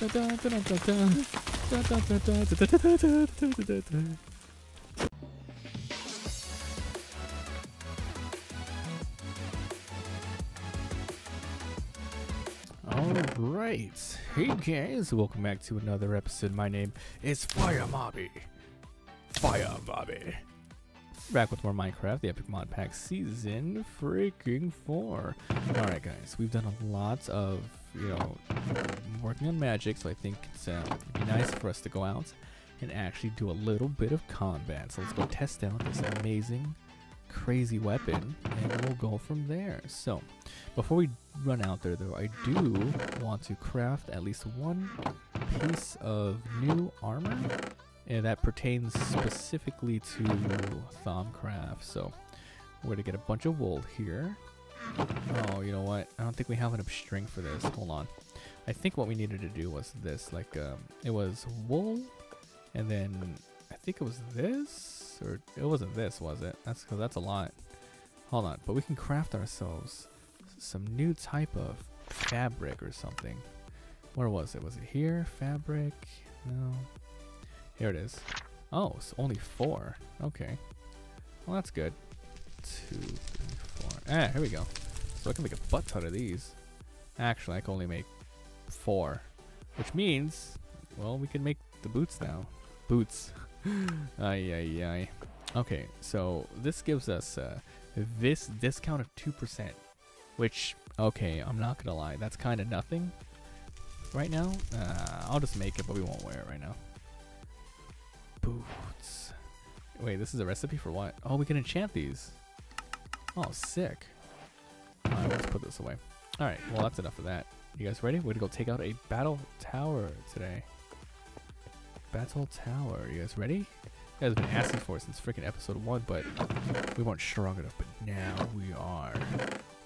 Alright, hey guys, welcome back to another episode. My name is Firemobby. Back with more Minecraft, the Epic Mod Pack Season freaking 4. Alright guys, we've done a lot of, working on magic, so I think it's be nice for us to go out and actually do a little bit of combat. So let's go test out this amazing, crazy weapon, and we'll go from there. So, before we run out there though, I do want to craft at least one piece of new armor. And that pertains specifically to Thaumcraft. So we're gonna get a bunch of wool here. Oh, you know what? I don't think we have enough string for this. Hold on. I think what we needed to do was this. Like, it was wool, and then I think it was this, or it wasn't this, was it? That's because that's a lot. Hold on. But we can craft ourselves some new type of fabric or something. Where was it? Was it here? Fabric? No. Here it is. Oh, it's only 4. Okay. Well, that's good. 2, 3, 4. Ah, here we go. So I can make a butt ton of these. Actually, I can only make 4. Which means, well, we can make the boots now. Boots. Ay, ay, ay. Okay, so this gives us this discount of 2%. Which, okay, I'm not going to lie. That's kind of nothing right now. I'll just make it, but we won't wear it right now. Boots. Wait, this is a recipe for what? Oh, we can enchant these. Oh, sick. Alright, let's put this away. Alright, well, that's enough of that. You guys ready? We're gonna go take out a battle tower today. Battle tower. You guys ready? You guys have been asking for it since freaking episode 1, but we weren't strong enough. But now we are.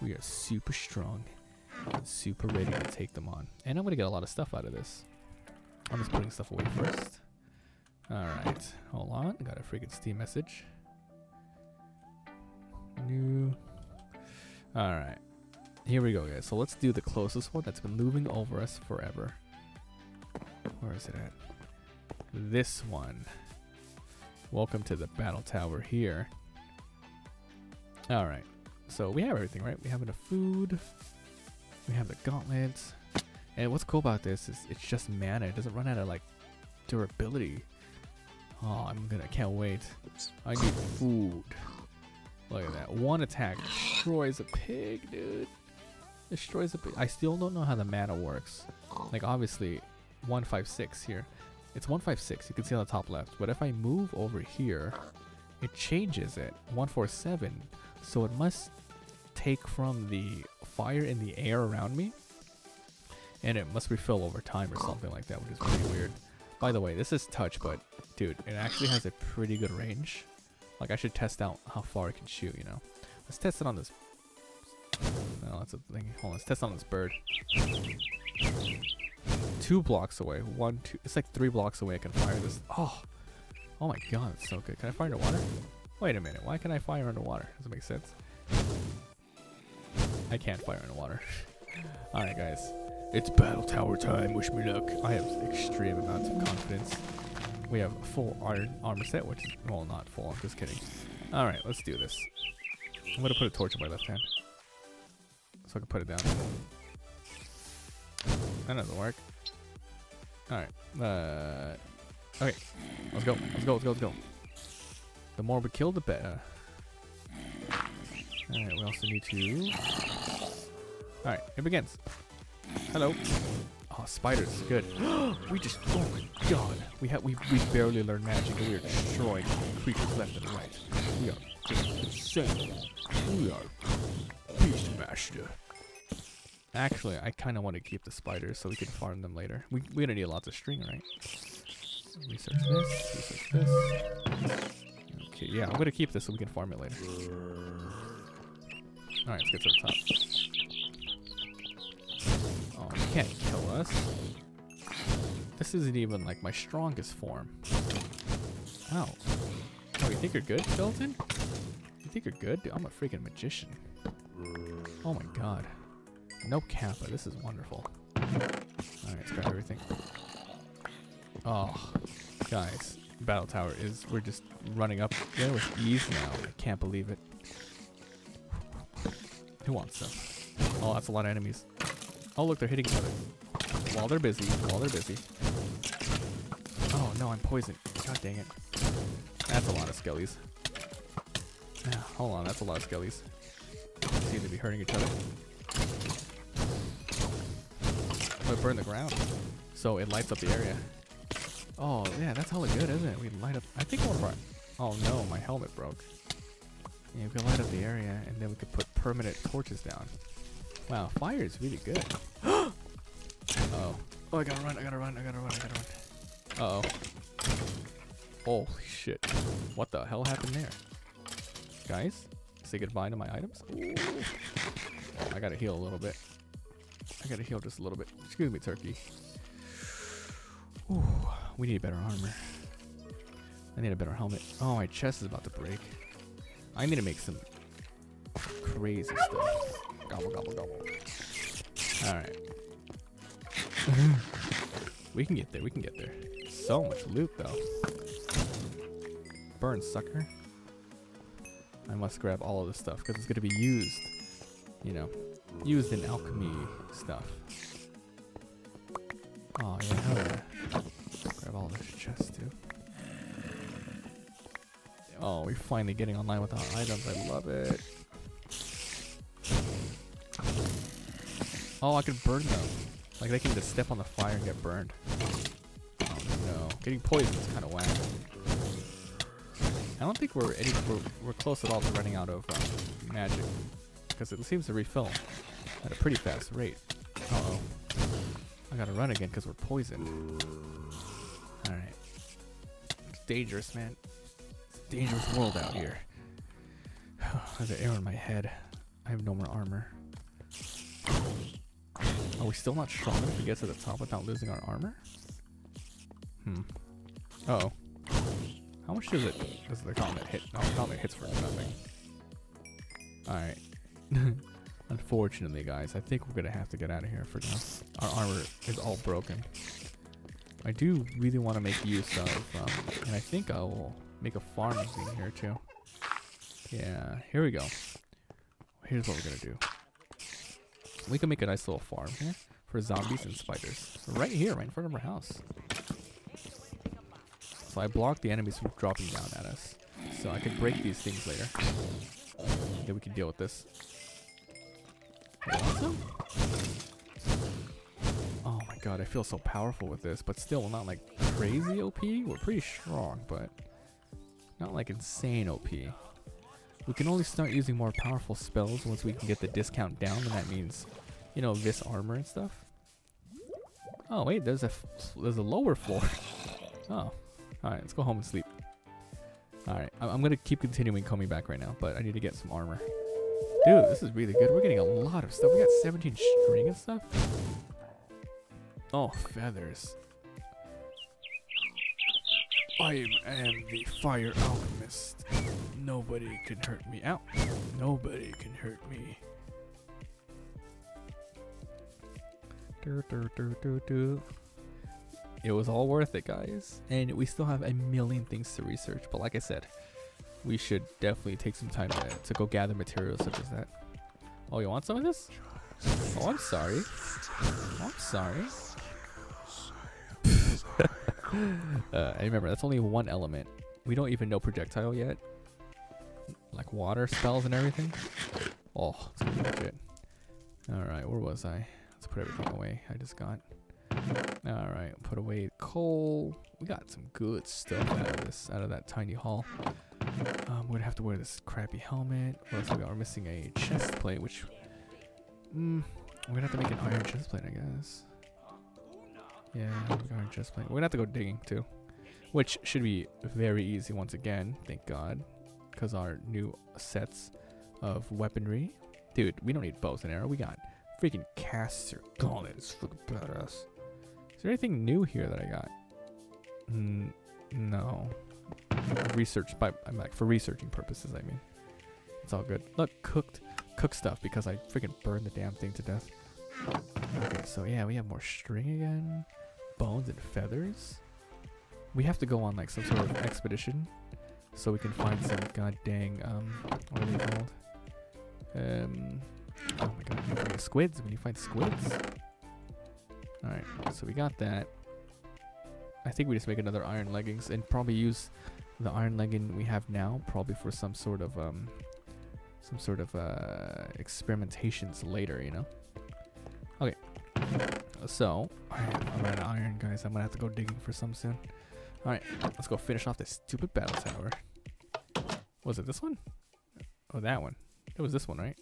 We are super strong and super ready to take them on. And I'm gonna get a lot of stuff out of this. I'm just putting stuff away first. Alright, hold on, got a freaking Steam message. New. Alright, here we go guys, so let's do the closest one that's been looming over us forever. Where is it at? This one. Welcome to the battle tower here. Alright, so we have everything, right? We have enough food, we have the gauntlets, and what's cool about this is it's just mana, it doesn't run out of like durability. Oh, I can't wait. I need food. Look at that. One attack destroys a pig, dude. Destroys a pig. I still don't know how the mana works. Like, obviously, 156 here. It's 156. You can see on the top left. But if I move over here, it changes it. 147. So it must take from the fire in the air around me. And it must refill over time or something like that, which is pretty weird. By the way, this is touch, but dude, it actually has a pretty good range. Like, I should test out how far it can shoot, you know. Let's test it on this. No, that's a thing. Hold on, let's test it on this bird. 2 blocks away. 1, 2. It's like 3 blocks away. I can fire this. Oh my god, it's so good. Can I fire underwater? Wait a minute. Why can I fire underwater? Does it make sense? I can't fire underwater. All right, guys. It's battle tower time, wish me luck. I have extreme amounts of confidence. We have a full iron armor set, which is, well, not full, I'm just kidding. Alright, let's do this. I'm gonna put a torch in my left hand. So I can put it down. That doesn't work. Alright, okay, let's go. The more we kill, the better. Alright, we also need to... Alright, it begins. Hello. Oh, spiders. Good. We just... Oh my god. We barely learned magic and we are destroying creatures left and right. We are just insane. We are beast master. Actually, I kind of want to keep the spiders so we can farm them later. We're going to need lots of string, right? Research this. Research this. Okay, yeah. I'm going to keep this so we can farm it later. Alright, let's get to the top. Can't kill us. This isn't even like my strongest form. Ow. Oh, you think you're good, Shelton? You think you're good? Dude, I'm a freaking magician. Oh my god. No kappa. This is wonderful. Alright, let's grab everything. Oh, guys, battle tower is, we're just running up there with ease now. I can't believe it. Who wants them? Oh, that's a lot of enemies. Oh, look, they're hitting each other. While they're busy, Oh, no, I'm poisoned. God dang it. That's a lot of skellies. Hold on, that's a lot of skellies. Seem to be hurting each other. Oh, it burned the ground. So it lights up the area. Oh, yeah, that's hella good, isn't it? We light up... I think one of our... Oh, no, my helmet broke. Yeah, we could light up the area, and then we could put permanent torches down. Wow, fire is really good. Oh. Oh, I gotta run. Uh-oh. Holy shit. What the hell happened there? Guys, say goodbye to my items. Ooh. I gotta heal a little bit. I gotta heal just a little bit. Excuse me, turkey. Ooh, we need better armor. I need a better helmet. Oh, my chest is about to break. I need to make some crazy stuff. Gobble, gobble, gobble. Alright. We can get there, we can get there. So much loot, though. Burn, sucker. I must grab all of this stuff, because it's going to be used. You know, used in alchemy stuff. Oh, yeah, hell yeah. Grab all this chest, too. Oh, we're finally getting online without items. I love it. Oh, I could burn them. Like, they can just step on the fire and get burned. Oh, no. Getting poisoned is kind of whack. I don't think we're close at all to running out of magic. Because it seems to refill at a pretty fast rate. Uh-oh. I gotta run again because we're poisoned. Alright. It's dangerous, man. It's a dangerous world out here. There's an arrow in my head. I have no more armor. Are we still not strong enough to get to the top without losing our armor? Hmm. Uh-oh. How much does it... Does the comet hit? No, the comet hits for nothing. Alright. Unfortunately, guys, I think we're gonna have to get out of here for now. Our armor is all broken. I do really want to make use of... and I think I will make a farming thing here, too. Yeah, here we go. Here's what we're gonna do. We can make a nice little farm here for zombies and spiders. Right here, right in front of our house. So I block the enemies from dropping down at us. So I can break these things later. Then we can deal with this. Awesome. Oh my god, I feel so powerful with this, but still not like crazy OP. We're pretty strong, but not like insane OP. We can only start using more powerful spells once we can get the discount down, and that means, you know, this armor and stuff. Oh wait, there's a lower floor. Oh, alright, let's go home and sleep. Alright, I'm going to keep continuing coming back right now, but I need to get some armor. Dude, this is really good. We're getting a lot of stuff. We got 17 string and stuff. Oh, feathers. I am the fire alchemist. Nobody can hurt me. Ow. Nobody can hurt me. It was all worth it, guys. And we still have a million things to research. But like I said, we should definitely take some time to go gather materials such as that. Oh, you want some of this? Oh, I'm sorry. I'm sorry. And remember, that's only one element. We don't even know projectile yet. Like water spells and everything. Oh, it's gonna be good. Alright, where was I? Let's put everything away. I just got... Alright, put away coal. We got some good stuff out of that tiny hall. We're gonna have to wear this crappy helmet. What else we got? We're missing a chest plate, which... we're gonna have to make an iron chest plate, I guess. Yeah, iron chest plate. We're gonna have to go digging, too. Which should be very easy once again, thank god. Because our new sets of weaponry... Dude, we don't need bows and arrow. We got freaking caster gauntlets. Look at us. Is there anything new here that I got? No. Research by I'm like for researching purposes. I mean, it's all good. Look, cook stuff because I freaking burned the damn thing to death. Okay, so yeah, we have more string again, bones and feathers. We have to go on like some sort of expedition so we can find some god dang, what are they called? Oh my god, we need squids. We need to find squids. Alright, so we got that. I think we just make another iron leggings and probably use the iron legging we have now probably for some sort of experimentations later, you know? Okay. So, I'm out of iron, guys. I'm gonna have to go digging for some soon. Alright, let's go finish off this stupid battle tower. Was it this one? Oh, that one. It was this one, right?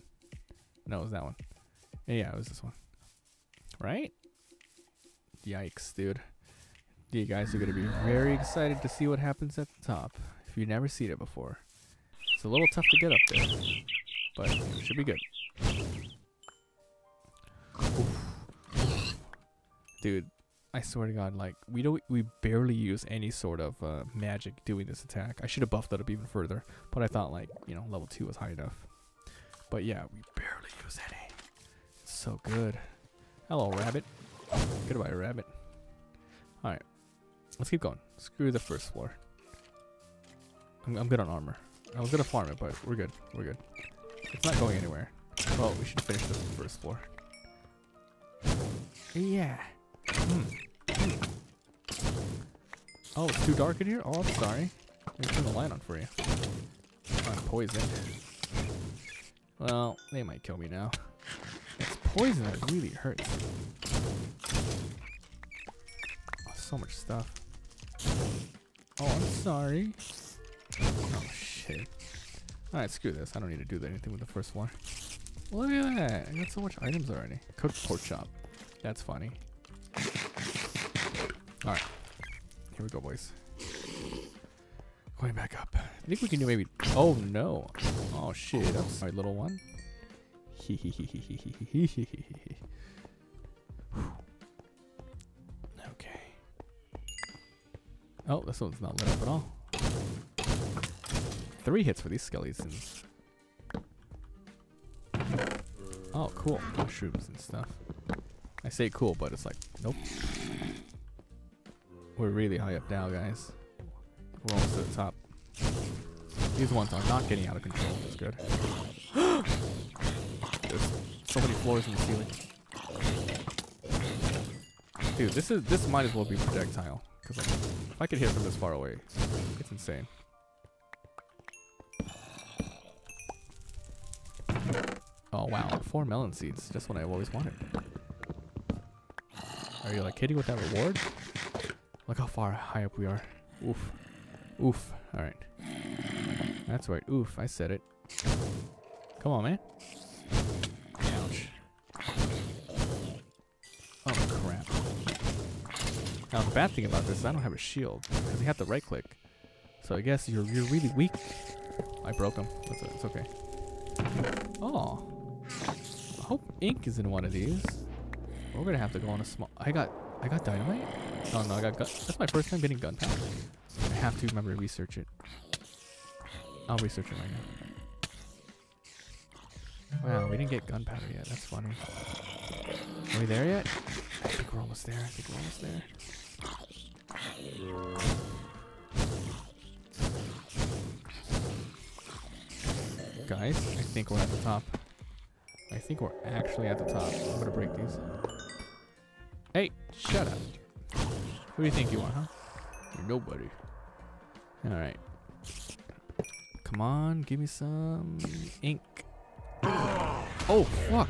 No, it was that one. Yeah, it was this one. Right? Yikes, dude. You guys are gonna be very excited to see what happens at the top if you've never seen it before. It's a little tough to get up there, but it should be good. Oof. Dude, I swear to God, like we barely use any sort of magic doing this attack. I should have buffed that up even further, but I thought like you know level 2 was high enough. But yeah, we barely use any. It's so good. Hello, rabbit. Goodbye, rabbit. All right, let's keep going. Screw the first floor. I'm good on armor. I was gonna farm it, but we're good. We're good. It's not going anywhere. Well, we should finish this first floor. Yeah. Oh, it's too dark in here? Oh, I'm sorry. Let me turn the light on for you. I'm poisoned. Well, they might kill me now. It's poison that really hurts. Oh, so much stuff. Oh, I'm sorry. Oh, shit. Alright, screw this. I don't need to do anything with the first one. Look at that. I got so much items already. Cooked pork chop. That's funny. Alright. Here we go, boys. Going back up. I think we can do maybe... Oh, no. Oh, shit. I'm sorry, little one. Okay. Oh, this one's not lit up at all. 3 hits for these skeletons. Oh, cool. Mushrooms and stuff. I say cool, but it's like, nope. We're really high up now, guys. We're almost to the top. These ones are not getting out of control. That's good. There's so many floors in the ceiling. Dude, this might as well be projectile. Because like, if I could hit from this far away, it's insane. Oh wow, 4 melon seeds. Just what I've always wanted. Are you like kidding with that reward? Look how far high up we are. Oof. Oof. Alright. That's right. Oof. I said it. Come on, man. Ouch. Oh, crap. Now, the bad thing about this is I don't have a shield. Because you have to right click. So I guess you're really weak. I broke him. It's okay. Oh. I hope ink is in one of these. We're going to have to go on a small... I got dynamite? Oh, no. I got gun. That's my first time getting gunpowder. I have to remember to research it. I'll research it right now. Wow, we didn't get gunpowder yet. That's funny. Are we there yet? I think we're almost there. I think we're almost there. Guys, I think we're at the top. I think we're actually at the top. I'm gonna break these. Hey, shut up. Who do you think you are, huh? You're nobody. Alright. Come on, give me some ink. Oh, fuck.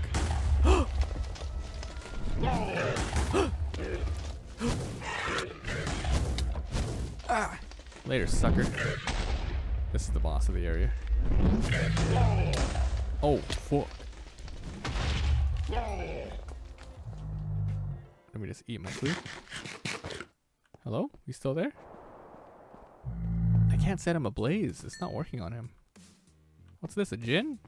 Ah. Later, sucker. This is the boss of the area. Oh, fuck. Let me just eat my food. Hello? You still there? I can't set him ablaze. It's not working on him. What's this, a djinn?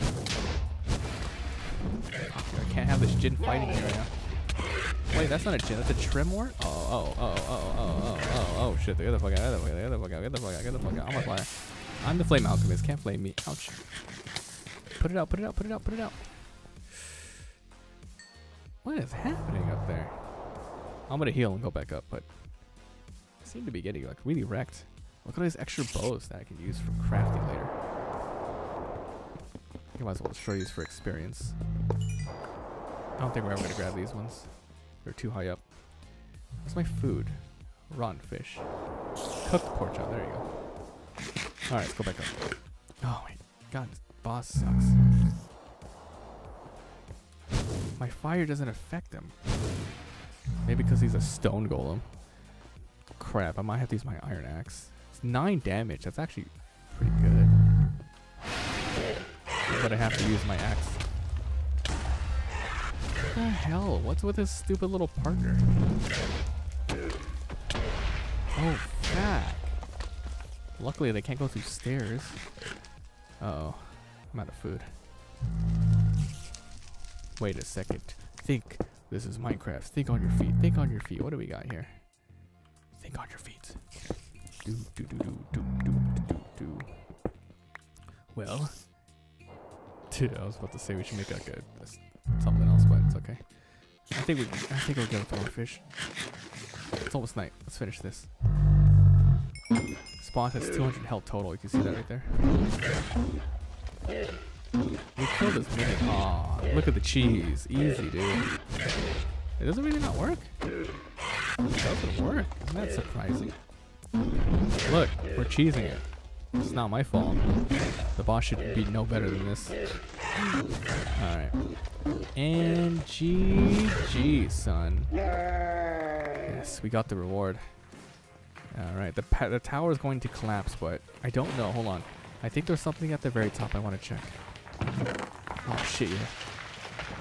Oh, I can't have this djinn fighting me right now. Wait, that's not a djinn. That's a trimwort? Oh, shit. Get the fuck out. Get the fuck out. Get the fuck out. Get the fuck out. I'm a flyer. I'm the flame alchemist. Can't flame me. Ouch. Put it out. Put it out. Put it out. Put it out. What is happening up there? I'm going to heal and go back up, but... seem to be getting like really wrecked. Look at all these extra bows that I can use for crafting later. I might as well destroy these for experience. I don't think we're ever going to grab these ones. They're too high up. What's my food? Rotten fish. Cooked pork chop. There you go. All right, let's go back up. Oh my god, this boss sucks. My fire doesn't affect him. Maybe because he's a stone golem. Crap, I might have to use my iron axe. It's 9 damage. That's actually pretty good. But I have to use my axe. What the hell? What's with his stupid little partner? Oh, fuck. Luckily, they can't go through stairs. Uh-oh. I'm out of food. Wait a second. Think. This is Minecraft. Think on your feet. Think on your feet. What do we got here? Think on your feet. Do, do, do, do, do, do, do, do. Well. Dude, I was about to say we should make like a something else, but it's okay. I think we'll get a thornfish. It's almost night. Let's finish this. Spawn has 200 health total. You can see that right there. We killed this mini. Aw, look at the cheese. Easy, dude. It doesn't really not work. It doesn't work. Isn't that surprising? Look, we're cheesing it. It's not my fault. The boss should be no better than this. Alright. And GG, son. Yes, we got the reward. Alright, the tower is going to collapse, but I don't know. Hold on. I think there's something at the very top I want to check. Oh, shit, yeah.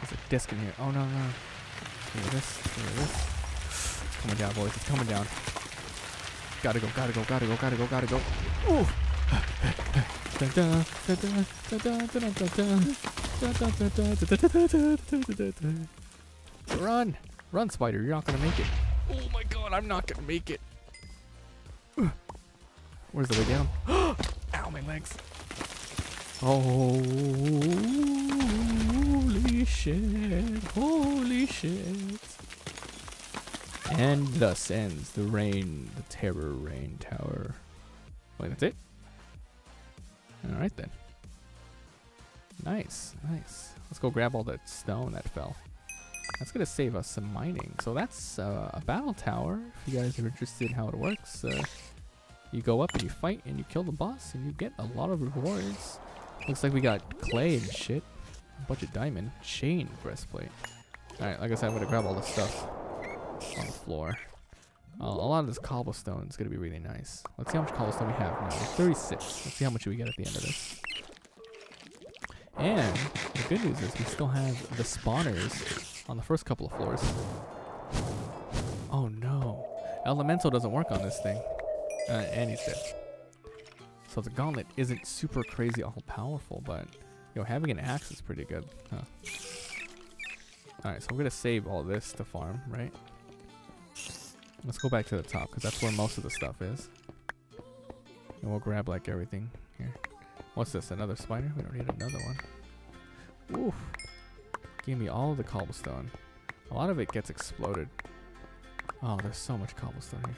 There's a disc in here. Oh, no, no. Look at this. Look at this. It's coming down, boys. It's coming down. Gotta go, gotta go, gotta go, gotta go, gotta go. Ooh! Run! Run, spider. You're not gonna make it. Oh my god, I'm not gonna make it. Where's the way down? Ow, my legs. Holy shit. Holy shit. And thus ends the rain, the terror rain tower. Wait, that's it? Alright then. Nice, nice. Let's go grab all that stone that fell. That's gonna save us some mining. So that's a battle tower. If you guys are interested in how it works, you go up and you fight and you kill the boss and you get a lot of rewards. Looks like we got clay and shit. A bunch of diamond. Chain breastplate. Alright, like I said, I'm gonna grab all this stuff on the floor. A lot of this cobblestone is going to be really nice. Let's see how much cobblestone we have now. 36. Let's see how much we get at the end of this. And the good news is we still have the spawners on the first couple of floors. Oh no. Elemental doesn't work on this thing. And he's dead. So the gauntlet isn't super crazy all powerful, but yo, having an axe is pretty good. Huh. Alright, so I'm going to save all this to farm, right? Let's go back to the top, because that's where most of the stuff is. And we'll grab, like, everything here. What's this? Another spider? We don't need another one. Oof. Give me all of the cobblestone. A lot of it gets exploded. Oh, there's so much cobblestone here.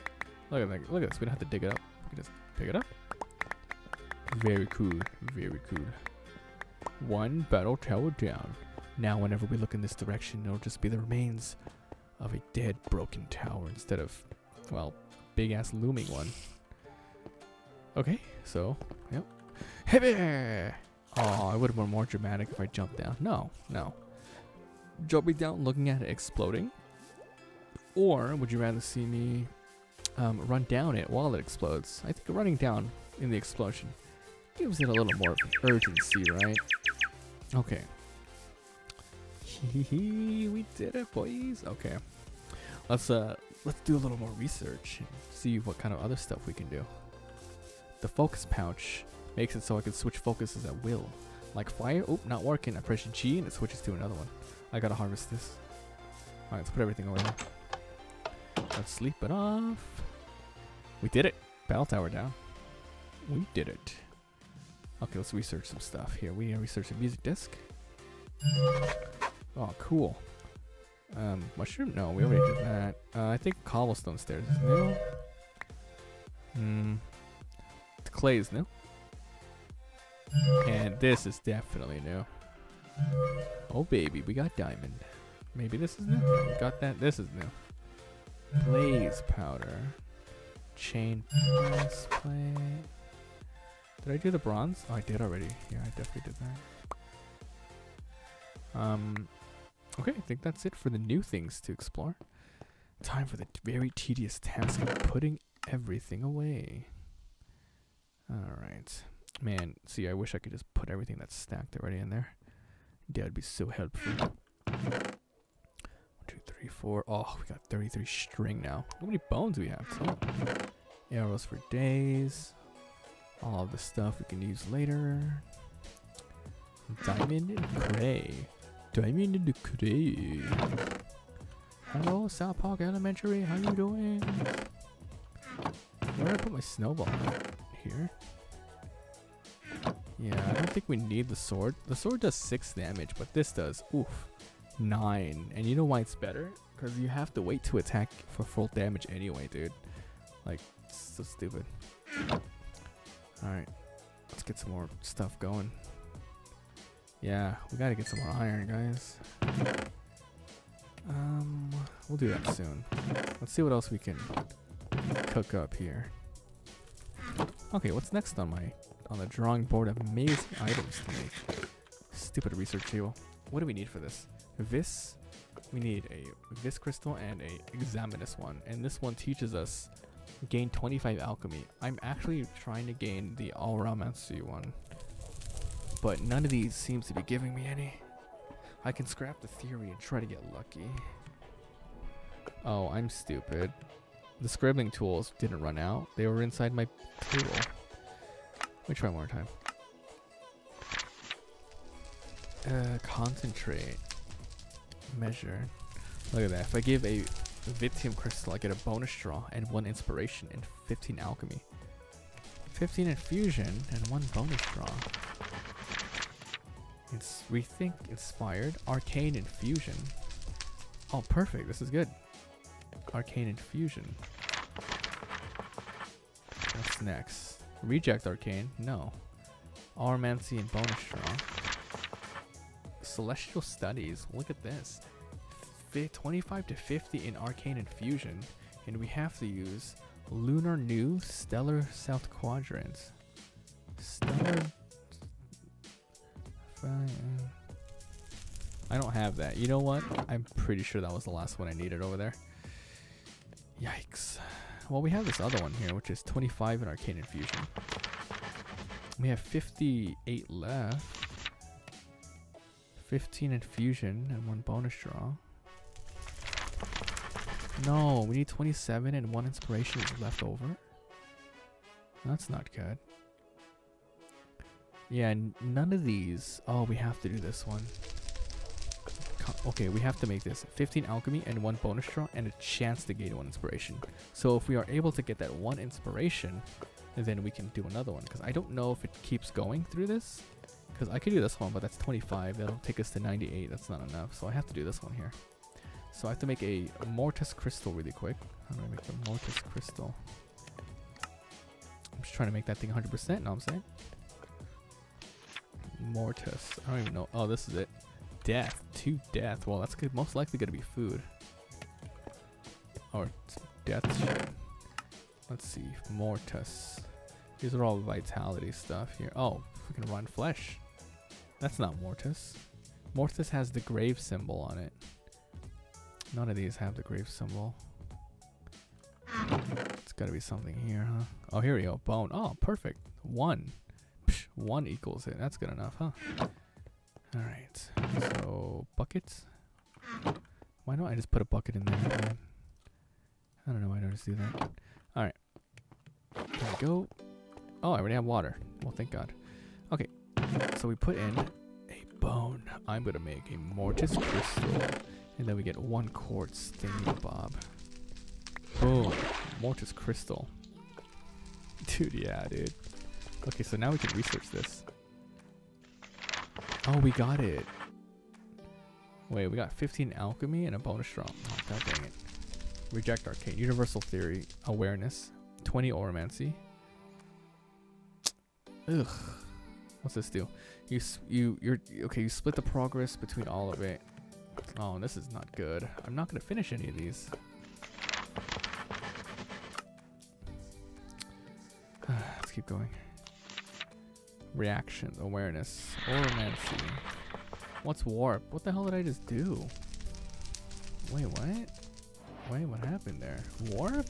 Look at this. We don't have to dig it up. We can just pick it up. Very cool. Very cool. One battle tower down. Now, whenever we look in this direction, it'll just be the remains of a dead, broken tower instead of, well, big-ass looming one. Okay, so, yep. Hey! Oh, I would have been more dramatic if I jumped down. No, no. Jumping down, looking at it exploding, or would you rather see me run down it while it explodes? I think running down in the explosion gives it a little more urgency, right? Okay. We did it, boys. Okay, let's do a little more research and see what kind of other stuff we can do. The focus pouch makes it so I can switch focuses at will, like fire. Oop, not working. I press G and it switches to another one. I gotta harvest this. All right, let's put everything away. Let's sleep it off. We did it. Battle tower down. We did it. Okay, let's research some stuff here. We research a music disc. Oh, cool. Mushroom? No, we already did that. I think cobblestone stairs is new. The clay is new. And this is definitely new. Oh baby, we got diamond. Maybe this is new. We got that. This is new. Blaze powder. Chain brass plate. Did I do the bronze? Oh, I did already. Yeah, I definitely did that. Okay, I think that's it for the new things to explore. Time for the very tedious task of putting everything away. Alright. Man, see, I wish I could just put everything that's stacked already in there. That would be so helpful. 1, 2, 3, 4. Oh, we got 33 string now. How many bones do we have? So, arrows for days. All of the stuff we can use later. Diamond and gray. Diamond and gray. Hello, South Park Elementary. How you doing? Where do I put my snowball? Here. Yeah, I don't think we need the sword. The sword does 6 damage, but this does, oof, 9. And you know why it's better? Because you have to wait to attack for full damage anyway, dude. Like, so stupid. Alright, let's get some more stuff going. Yeah, we gotta get some more iron, guys. We'll do that soon. Let's see what else we can cook up here. Okay, what's next on my... on the drawing board? Amazing items to make. Stupid research table. What do we need for this? Vis. We need a Vis crystal and a Examinus one. And this one teaches us gain 25 alchemy. I'm actually trying to gain the Oromancy one, but none of these seems to be giving me any. I can scrap the theory and try to get lucky. Oh, I'm stupid. The scribbling tools didn't run out. They were inside my table. Let me try one more time. Concentrate. Measure. Look at that. If I give a Vitium crystal, I get a bonus draw and 1 inspiration and 15 alchemy. 15 infusion and 1 bonus draw. It's rethink inspired. Arcane Infusion. Oh, perfect. This is good. Arcane Infusion. What's next? Reject Arcane, no. Oromancy and bonus draw. Celestial Studies, look at this. 25 to 50 in Arcane Infusion, and we have to use Lunar New Stellar South Quadrants. Stellar... I don't have that. You know what? I'm pretty sure that was the last one I needed over there. Yikes. Well, we have this other one here, which is 25 in Arcane Infusion. We have 58 left. 15 infusion and 1 bonus draw. No, we need 27 and 1 inspiration is left over. That's not good. Yeah, none of these. Oh, we have to do this one. Okay, we have to make this 15 alchemy and 1 bonus draw and a chance to gain 1 inspiration. So if we are able to get that 1 inspiration, then we can do another one, because I don't know if it keeps going through this, because I could do this one, but that's 25. That'll take us to 98. That's not enough, so I have to do this one here. So I have to make a Mortis crystal really quick. How do I make the Mortis crystal? I'm just trying to make that thing 100%. Know what I'm saying? Mortis. I don't even know. Oh, this is it. Death. To death. Well, that's good. Most likely going to be food. Or death shit. Let's see. Mortis. These are all vitality stuff here. Oh, we can run flesh. That's not Mortis. Mortis has the grave symbol on it. None of these have the grave symbol. It's got to be something here, huh? Oh, here we go. Bone. Oh, perfect. 1. Psh, 1 equals it. That's good enough, huh? Alright, so buckets. Why don't I just put a bucket in there? Man? I don't know why I don't just do that. Alright, there we go. Oh, I already have water. Well, thank God. Okay, so we put in a bone. I'm going to make a Mortis crystal. And then we get 1 quartz thingy bob. Boom, Mortis crystal. Dude, yeah, dude. Okay, so now we can research this. Oh, we got it. Wait, we got 15 alchemy and a bonus drop. Oh, God dang it. Reject Arcane. Universal Theory. Awareness. 20 Oromancy. Ugh. What's this do? You split the progress between all of it. Oh, this is not good. I'm not gonna finish any of these. Let's keep going. Reactions, awareness, Oromancy. What's warp? What the hell did I just do? Wait, what? Wait, what happened there? Warp?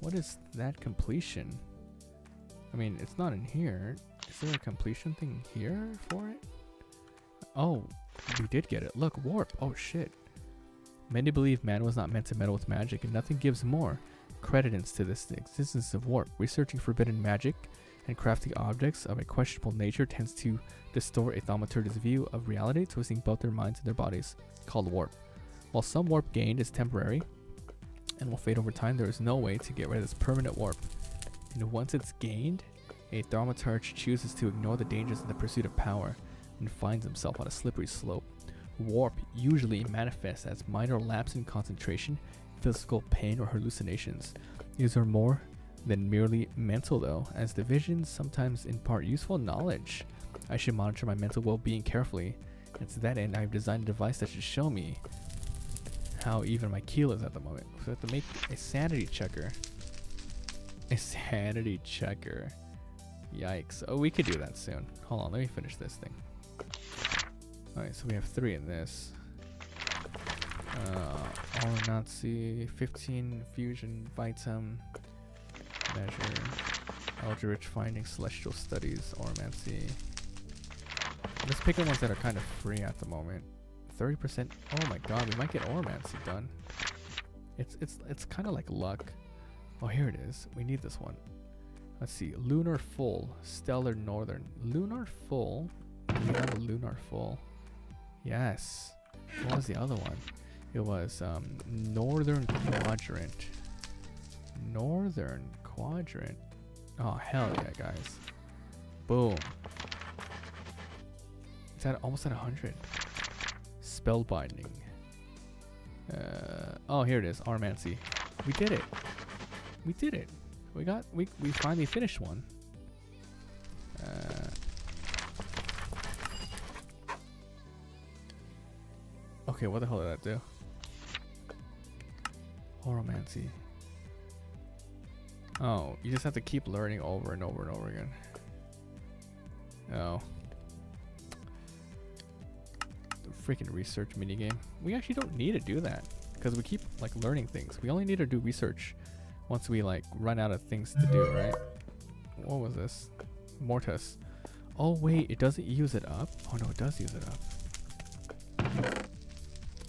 What is that completion? I mean, it's not in here. Is there a completion thing here for it? Oh, we did get it. Look, warp. Oh, shit. Many believe man was not meant to meddle with magic, and nothing gives more credence to this existence of warp. Researching forbidden magic and crafting objects of a questionable nature tends to distort a Thaumaturge's view of reality, twisting both their minds and their bodies, called warp. While some warp gained is temporary and will fade over time, there is no way to get rid of this permanent warp. And once it's gained, a Thaumaturge chooses to ignore the dangers of the pursuit of power and finds himself on a slippery slope. Warp usually manifests as minor lapse in concentration, physical pain, or hallucinations. These are more than merely mental though, as the visions sometimes impart useful knowledge. I should monitor my mental well-being carefully, and to that end I have designed a device that should show me how even my keel is at the moment. So I have to make a sanity checker. A sanity checker. Yikes. Oh, we could do that soon. Hold on, let me finish this thing. Alright, so we have 3 in this. Oromancy, 15 fusion, Vitium, measure, Eldritch Finding, Celestial Studies, Oromancy. Let's pick the ones that are kind of free at the moment. 30%. Oh my god, we might get Oromancy done. It's kind of like luck. Oh, here it is. We need this one. Let's see. Lunar full, stellar northern. Lunar full. We have a lunar full. Yes. What was the other one? It was northern quadrant. Northern quadrant. Oh hell yeah, guys! Boom. It's at almost at 100. Spellbinding. Oh, here it is. Oromancy. We did it. We did it. We got. We finally finished one. Okay, what the hell did that do? Oromancy. Oh, you just have to keep learning over and over and over again. Oh. The freaking research minigame. We actually don't need to do that because we keep like learning things. We only need to do research once we like run out of things to do, right? What was this? Mortis. Oh wait, it doesn't use it up. Oh no, it does use it up.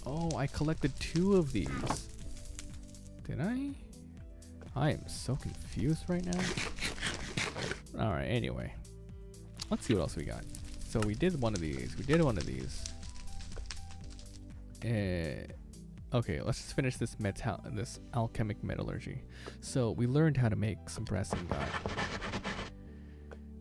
Oh, I collected 2 of these. Did I? I am so confused right now. Alright, anyway. Let's see what else we got. So we did one of these. We did one of these. Okay, let's just finish this this alchemic metallurgy. So we learned how to make some brass ingot.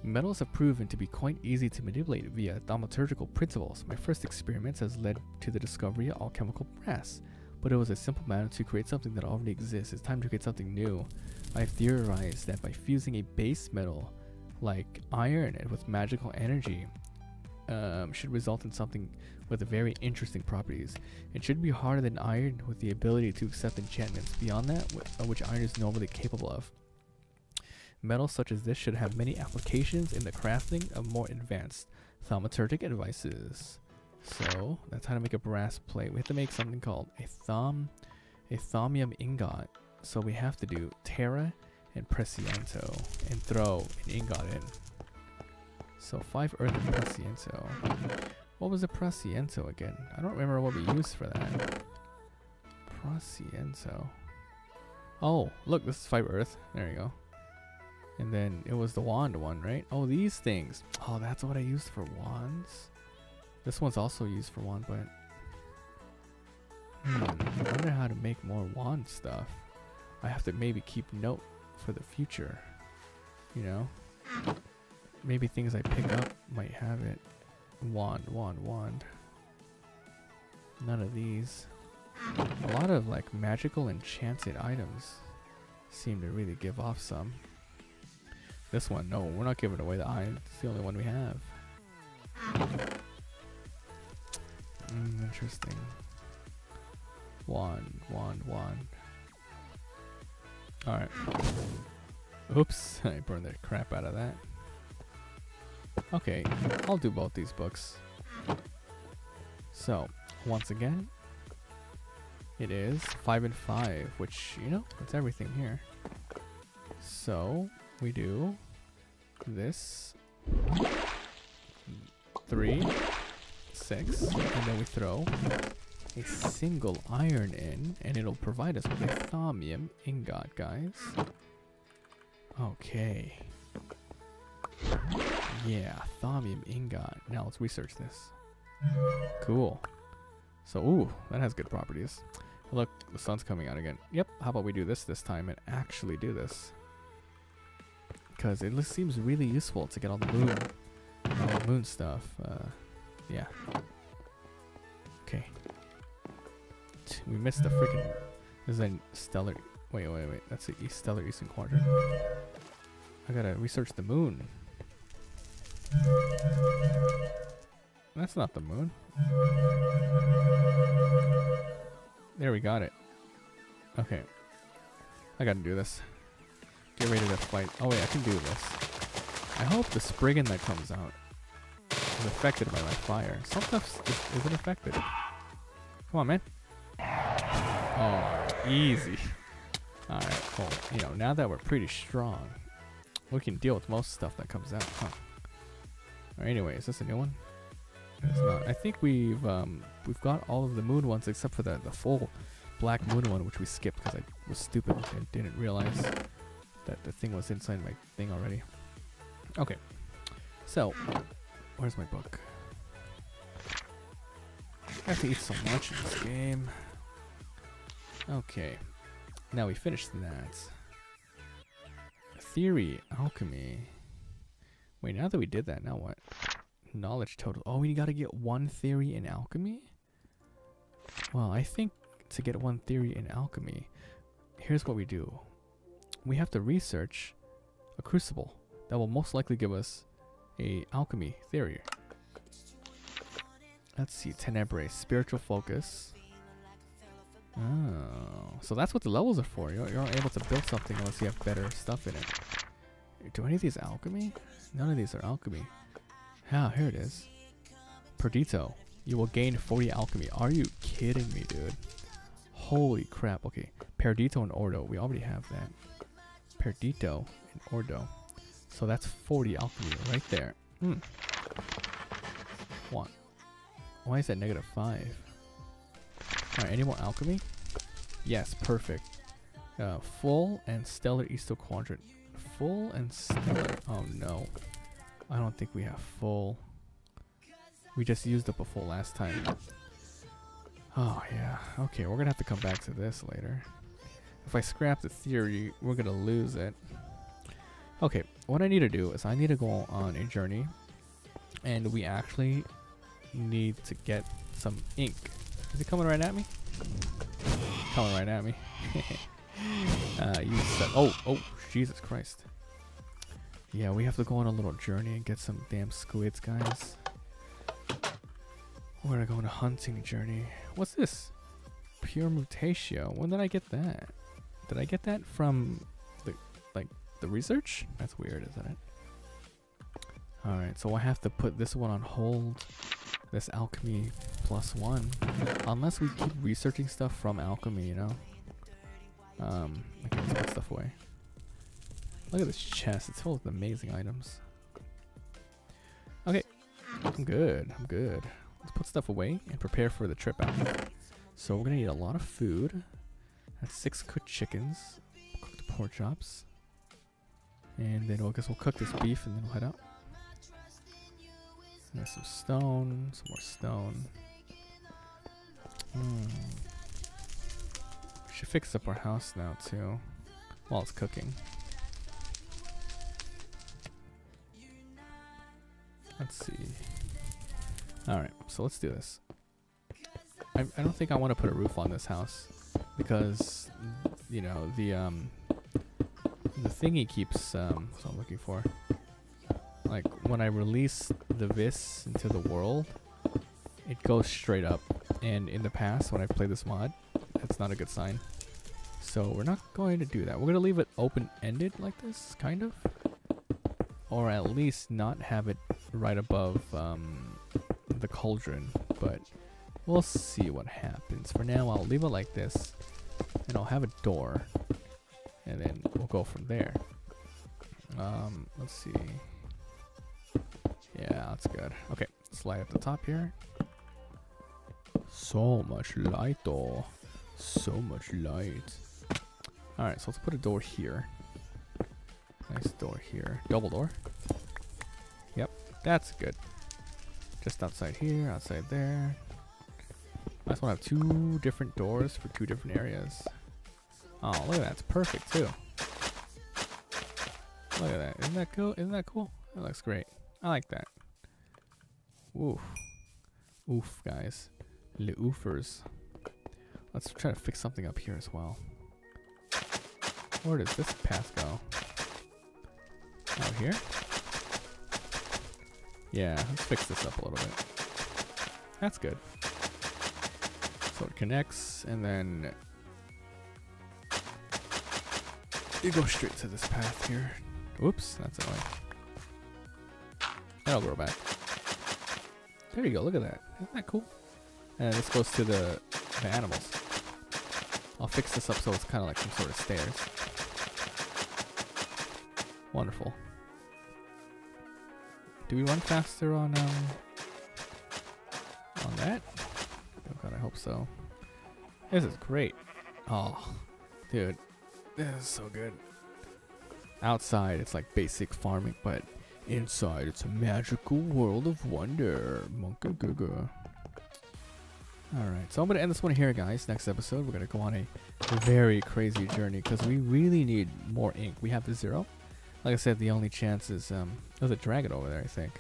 Metals have proven to be quite easy to manipulate via thaumaturgical principles. My first experiments has led to the discovery of alchemical brass, but it was a simple matter to create something that already exists. It's time to create something new. I've theorized that by fusing a base metal like iron with magical energy, should result in something with very interesting properties. It should be harder than iron, with the ability to accept enchantments beyond that which iron is normally capable of. Metals such as this should have many applications in the crafting of more advanced thaumaturgic devices. So that's how to make a brass plate. We have to make something called a thomium ingot. So we have to do terra and presiento and throw an ingot in. So 5 earth and presiento. What was a presiento again? I don't remember what we used for that. Presiento. Oh, look, this is 5 earth. There you go. And then it was the wand one, right? Oh, these things. Oh, that's what I used for wands. This one's also used for wand, but I wonder how to make more wand stuff. I have to maybe keep note for the future. You know? Maybe things I pick up might have it. Wand. None of these. A lot of like magical enchanted items. seem to really give off some. This one, no, we're not giving away the iron. It's the only one we have. Interesting. Wand. Alright. Oops, I burned the crap out of that. Okay, I'll do both these books. So, once again, it is 5 and 5, which, you know, it's everything here. So, we do this, 3, 6, and then we throw a single iron in, and it'll provide us with a Thomium ingot, guys. Okay. Yeah, Thomium ingot. Now let's research this. Cool. So, ooh, that has good properties. Look, the sun's coming out again. Yep, how about we do this time and actually do this? Because it seems really useful to get all the moon stuff. Yeah. Okay. We missed the freaking... This is a stellar... Wait. That's the stellar eastern quadrant. I gotta research the moon. That's not the moon. There, we got it. Okay. I gotta do this. Get ready to fight. Oh wait, I can do this. I hope the Spriggan that comes out is affected by my fire. Some stuff isn't affected. Come on, man. Oh, easy. Alright, well, you know, now that we're pretty strong, we can deal with most stuff that comes out, huh? Alright, anyway, is this a new one? It's not. I think we've got all of the moon ones except for the full black moon one, which we skipped because I was stupid and didn't realize that the thing was inside my thing already. Okay, so where's my book? I have to eat so much in this game. Okay, now we finished that. Theory, alchemy. Wait, now that we did that, now what? Knowledge total. Oh, we gotta get one theory in alchemy? Well, I think to get one theory in alchemy, here's what we do. We have to research a crucible that will most likely give us a alchemy theory. Let's see, Tenebrae, spiritual focus. Oh, so that's what the levels are for. You're not able to build something unless you have better stuff in it. Do any of these alchemy? None of these are alchemy. Ah, here it is. Perdito, you will gain 40 alchemy. Are you kidding me, dude? Holy crap. Okay, Perdito and Ordo. We already have that. Perdito and Ordo. So that's 40 alchemy right there. Hmm. What? Why is that -5? Alright, any more alchemy? Yes, perfect. Full and stellar eastern quadrant. Full and stellar. Oh no. I don't think we have full. We just used up a full last time. Oh yeah. Okay, we're gonna have to come back to this later. If I scrap the theory, we're gonna lose it. Okay, what I need to do is I need to go on a journey, and we actually need to get some ink. Is it coming right at me? Coming right at me. You said, oh, Jesus Christ. Yeah, we have to go on a little journey and get some damn squids, guys. We're gonna go on a hunting journey. What's this? Pure Mutatio. When did I get that? Did I get that from the research? That's weird, isn't it? Alright, so I have to put this one on hold. This alchemy +1. Unless we keep researching stuff from alchemy, you know? I can put stuff away. Look at this chest, it's full of amazing items. Okay, I'm good. Let's put stuff away and prepare for the trip out. So we're gonna eat a lot of food. That's 6 cooked chickens, cooked pork chops. And then I guess we'll cook this beef and then we'll head out. And there's some stone, some more stone. We should fix up our house now too, while it's cooking. Let's see. Alright, so let's do this. I don't think I want to put a roof on this house because, you know, the thingy keeps, that's what I'm looking for. Like, when I release the Vis into the world, it goes straight up. And in the past, when I played this mod, that's not a good sign. So we're not going to do that. We're going to leave it open-ended like this, kind of. Or at least not have it right above the cauldron. But we'll see what happens. For now, I'll leave it like this. And I'll have a door. And then we'll go from there. Let's see. Yeah, that's good. Okay, let's light up the top here. So much light, though. So much light. Alright, so let's put a door here. Nice door here. Double door. Yep, that's good. Just outside here, outside there. I just want to have two different doors for two different areas. Oh, look at that. It's perfect, too. Look at that. Isn't that cool? Isn't that cool? That looks great. I like that. Oof. Oof, guys. Le oofers. Let's try to fix something up here as well. Where does this path go? Out here? Yeah, let's fix this up a little bit. That's good. So it connects, and then you go straight to this path here. Oops, that's annoying. That'll grow back. There you go, look at that. Isn't that cool? And this goes to the animals. I'll fix this up so it's kind of like some sort of stairs. Wonderful. Do we run faster on that? Oh god, I hope so. This is great. Oh, dude, this is so good. Outside, it's like basic farming, but inside, it's a magical world of wonder. Monka Guga. Alright, so I'm going to end this one here, guys. Next episode, we're going to go on a very crazy journey because we really need more ink. We have the zero. Like I said, the only chance is... there's a dragon over there, I think.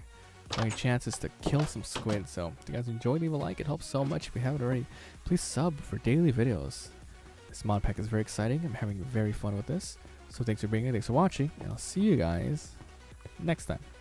The only chance is to kill some squid. So, if you guys enjoyed, leave a like. It helps so much. If you haven't already, please sub for daily videos. This mod pack is very exciting. I'm having very fun with this. So, thanks for being here. Thanks for watching. And I'll see you guys next time.